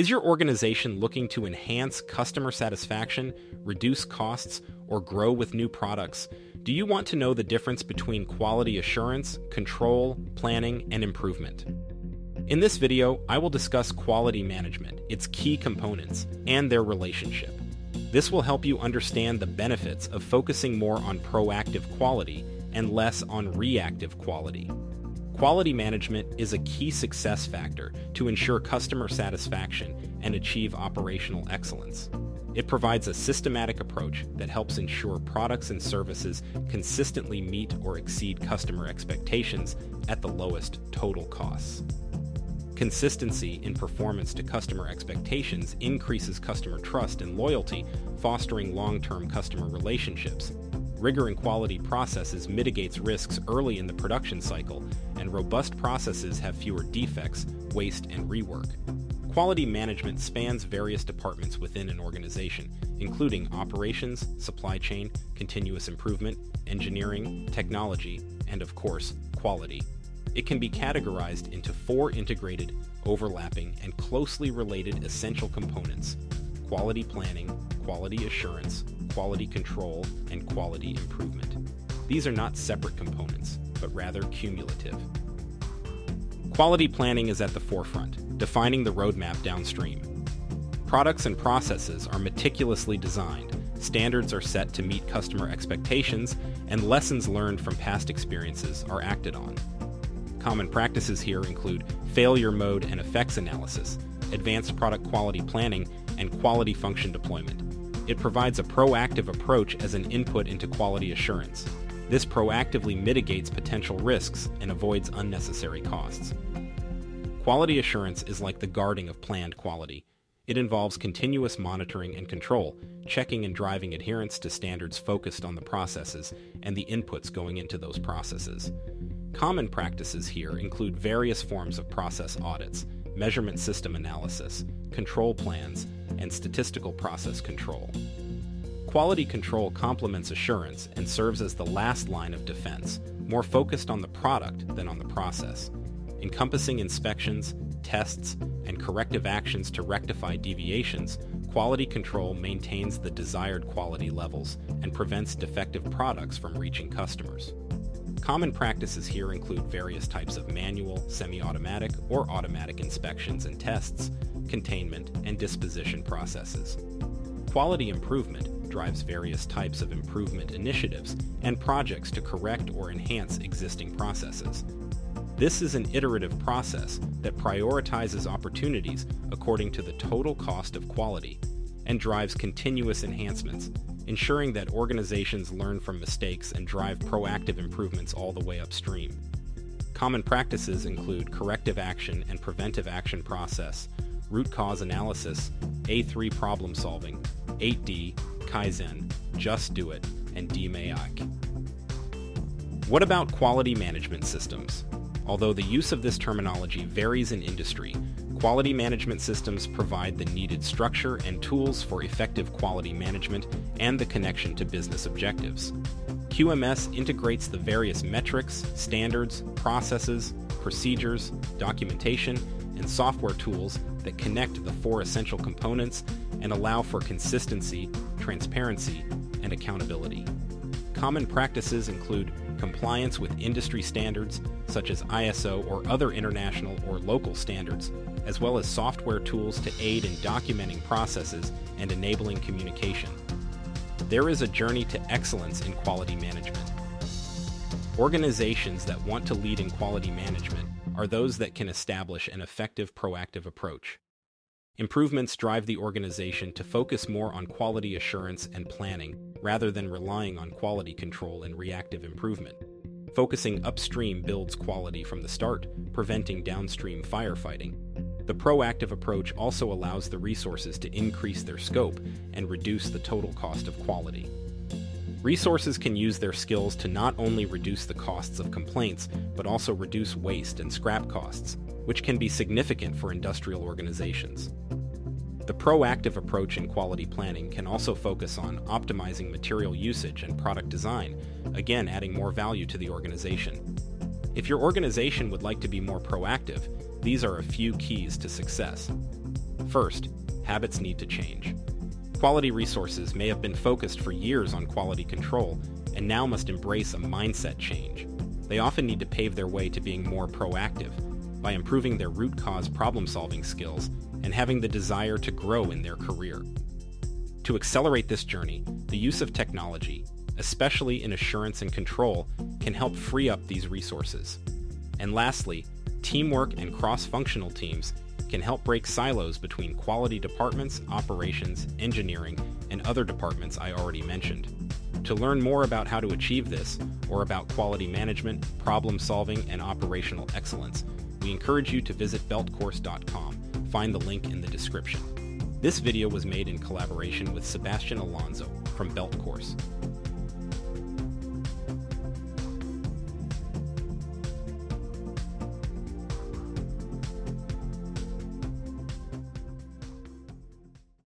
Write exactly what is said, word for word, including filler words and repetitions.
Is your organization looking to enhance customer satisfaction, reduce costs, or grow with new products? Do you want to know the difference between quality assurance, control, planning, and improvement? In this video, I will discuss quality management, its key components, and their relationship. This will help you understand the benefits of focusing more on proactive quality and less on reactive quality. Quality management is a key success factor to ensure customer satisfaction and achieve operational excellence. It provides a systematic approach that helps ensure products and services consistently meet or exceed customer expectations at the lowest total costs. Consistency in performance to customer expectations increases customer trust and loyalty, fostering long-term customer relationships. Rigor in quality processes mitigates risks early in the production cycle, and robust processes have fewer defects, waste, and rework. Quality management spans various departments within an organization, including operations, supply chain, continuous improvement, engineering, technology, and of course, quality. It can be categorized into four integrated, overlapping, and closely related essential components: quality planning, quality assurance, quality control, and quality improvement. These are not separate components, but rather cumulative. Quality planning is at the forefront, defining the roadmap downstream. Products and processes are meticulously designed, standards are set to meet customer expectations, and lessons learned from past experiences are acted on. Common practices here include failure mode and effects analysis, advanced product quality planning, and quality function deployment. It provides a proactive approach as an input into quality assurance. This proactively mitigates potential risks and avoids unnecessary costs. Quality assurance is like the guarding of planned quality. It involves continuous monitoring and control, checking and driving adherence to standards focused on the processes and the inputs going into those processes. Common practices here include various forms of process audits, measurement system analysis, control plans, and statistical process control. Quality control complements assurance and serves as the last line of defense, more focused on the product than on the process, encompassing inspections, tests, and corrective actions to rectify deviations. Quality control maintains the desired quality levels and prevents defective products from reaching customers. Common practices here include various types of manual, semi-automatic, or automatic inspections and tests, containment, and disposition processes. Quality improvement drives various types of improvement initiatives and projects to correct or enhance existing processes. This is an iterative process that prioritizes opportunities according to the total cost of quality and drives continuous enhancements, ensuring that organizations learn from mistakes and drive proactive improvements all the way upstream. Common practices include corrective action and preventive action process, root cause analysis, A three problem solving, eight D, Kaizen, Just Do It, and D M A I C. What about quality management systems? Although the use of this terminology varies in industry, quality management systems provide the needed structure and tools for effective quality management and the connection to business objectives. Q M S integrates the various metrics, standards, processes, procedures, documentation, and software tools that connect the four essential components and allow for consistency, transparency, and accountability. Common practices include compliance with industry standards, such as I S O or other international or local standards, as well as software tools to aid in documenting processes and enabling communication. There is a journey to excellence in quality management. Organizations that want to lead in quality management are those that can establish an effective, proactive approach. Improvements drive the organization to focus more on quality assurance and planning rather than relying on quality control and reactive improvement. Focusing upstream builds quality from the start, preventing downstream firefighting. The proactive approach also allows the resources to increase their scope and reduce the total cost of quality. Resources can use their skills to not only reduce the costs of complaints, but also reduce waste and scrap costs, which can be significant for industrial organizations. The proactive approach in quality planning can also focus on optimizing material usage and product design, again adding more value to the organization. If your organization would like to be more proactive, these are a few keys to success. First, habits need to change. Quality resources may have been focused for years on quality control and now must embrace a mindset change. They often need to pave their way to being more proactive by improving their root cause problem-solving skills and having the desire to grow in their career. To accelerate this journey, the use of technology, especially in assurance and control, can help free up these resources. And lastly, teamwork and cross-functional teams can help break silos between quality departments, operations, engineering, and other departments I already mentioned. To learn more about how to achieve this, or about quality management, problem solving, and operational excellence, we encourage you to visit Belt Course dot com. Find the link in the description. This video was made in collaboration with Sebastian Alonso from BeltCourse.